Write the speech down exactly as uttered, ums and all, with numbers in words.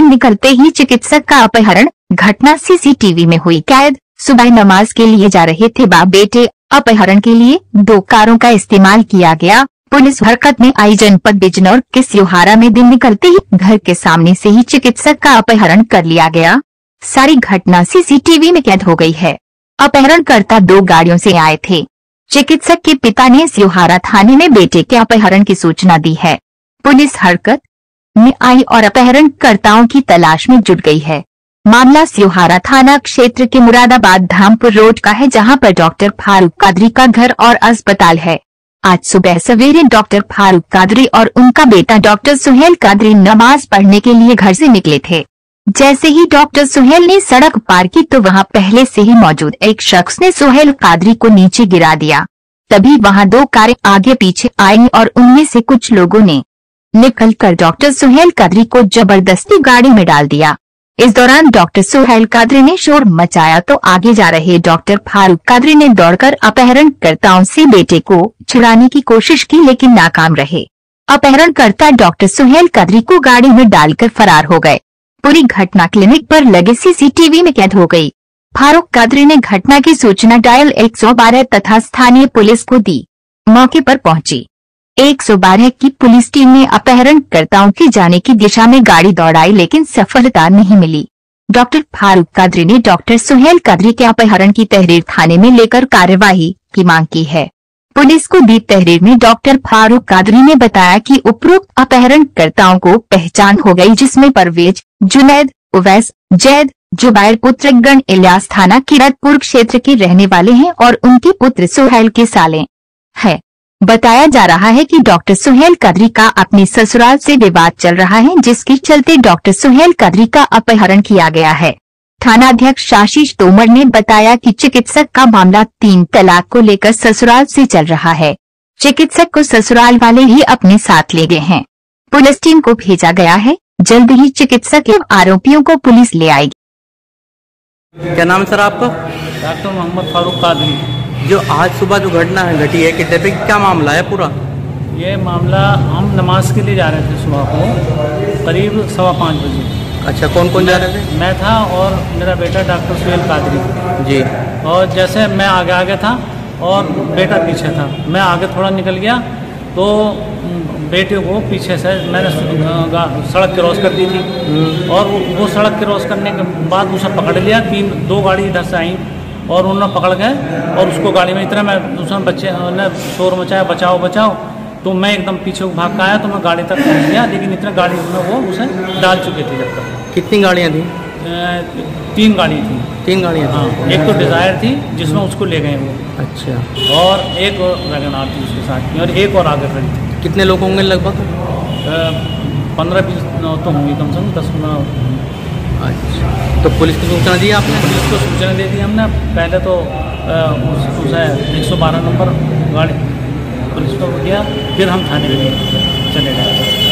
दिन निकलते ही चिकित्सक का अपहरण, घटना सीसीटीवी में हुई कैद। सुबह नमाज के लिए जा रहे थे बाप बेटे, अपहरण के लिए दो कारों का इस्तेमाल किया गया। पुलिस हरकत में आई। जनपद बिजनौर के स्योहारा में दिन निकलते ही घर के सामने से ही चिकित्सक का अपहरण कर लिया गया। सारी घटना सीसीटीवी में कैद हो गई है। अपहरणकर्ता दो गाड़ियों से आए थे। चिकित्सक के पिता ने स्योहारा थाने में बेटे के अपहरण की सूचना दी है। पुलिस हरकत में आई और अपहरणकर्ताओं की तलाश में जुट गई है। मामला स्योहारा थाना क्षेत्र के मुरादाबाद धामपुर रोड का है, जहां पर डॉक्टर फारूक कादरी का घर और अस्पताल है। आज सुबह सवेरे डॉक्टर फारूक कादरी और उनका बेटा डॉक्टर सुहैल कादरी नमाज पढ़ने के लिए घर से निकले थे। जैसे ही डॉक्टर सुहैल ने सड़क पार की तो वहां पहले से ही मौजूद एक शख्स ने सुहैल कादरी को नीचे गिरा दिया। तभी वहां दो कारें आगे पीछे आईं और उनमें से कुछ लोगों ने निकलकर डॉक्टर सुहैल कादरी को जबरदस्ती गाड़ी में डाल दिया। इस दौरान डॉक्टर सुहैल कादरी ने शोर मचाया तो आगे जा रहे डॉक्टर फारूक कादरी ने दौड़कर अपहरणकर्ताओं से बेटे को छुड़ाने की कोशिश की, लेकिन नाकाम रहे। अपहरणकर्ता डॉक्टर सुहैल कादरी को गाड़ी में डालकर फरार हो गए। पूरी घटना क्लिनिक पर लगे सीसीटीवी में कैद हो गई। फारूक कादरी ने घटना की सूचना डायल एक सौ बारह तथा स्थानीय पुलिस को दी। मौके पर पहुंची एक सौ बारह की पुलिस टीम ने अपहरणकर्ताओं के जाने की दिशा में गाड़ी दौड़ाई, लेकिन सफलता नहीं मिली। डॉक्टर फारूक कादरी ने डॉक्टर सुहैल कादरी के अपहरण की तहरीर थाने में लेकर कार्यवाही की मांग की है। पुलिस को दी तहरीर में डॉक्टर फारूक कादरी ने बताया कि उपरोक्त अपहरणकर्ताओं को पहचान हो गई, जिसमें परवेज, जुनैद, उवैस, जैद, जुबैर पुत्रगण इल्यास थाना किरतपुर क्षेत्र के रहने वाले हैं और उनके पुत्र सुहैल के साले हैं। बताया जा रहा है कि डॉक्टर सुहैल कादरी का अपने ससुराल से विवाद चल रहा है, जिसके चलते डॉक्टर सुहैल कादरी का अपहरण किया गया है। थानाध्यक्ष आशीष तोमर ने बताया कि चिकित्सक का मामला तीन तलाक को लेकर ससुराल से चल रहा है। चिकित्सक को ससुराल वाले ही अपने साथ ले गए हैं। पुलिस टीम को भेजा गया है। जल्द ही चिकित्सक एवं आरोपियों को पुलिस ले आएगी। क्या नाम सर आपका? डॉक्टर मोहम्मद फारूक कादरी। जो आज सुबह जो घटना है घटी है कितने पे, क्या मामला है पूरा? ये मामला, हम नमाज के लिए जा रहे थे सुबह को करीब सवा पाँच बजे। अच्छा, कौन कौन जा रहे थे? मैं था और मेरा बेटा डॉक्टर सुहैल कादरी जी। और जैसे मैं आगे आगे था और बेटा पीछे था, मैं आगे थोड़ा निकल गया तो बेटे को पीछे से मैंने सड़क क्रॉस कर दी थी और वो सड़क क्रॉस करने के बाद उसे पकड़ लिया। तीन दो गाड़ी इधर से आई और उन्होंने पकड़ गए और उसको गाड़ी में इतना, मैं उसमें बच्चे ने शोर मचाया बचाओ बचाओ, तो मैं एकदम पीछे भाग का आया तो मैं गाड़ी तक पहुँच गया, लेकिन इतना गाड़ी में वो उसे डाल चुके थे। जब तक कितनी गाड़ियाँ थी? तीन गाड़ी थी। तीन गाड़ियाँ? हाँ, एक तो डिज़ायर थी जिसमें उसको ले गए वो। अच्छा। और एक और वैगन आर थी उसके साथ में और एक और आगे खड़ी थी। कितने लोग होंगे लगभग? पंद्रह बीस तो होंगे कम से कम, दस पंद्रह। अच्छा, तो पुलिस को सूचना दी आपने? पुलिस को सूचना दे दी हमने। पहले तो उसे एक सौ बारह नंबर गाड़ी पुलिस को गया, फिर हम थाने में चले गए।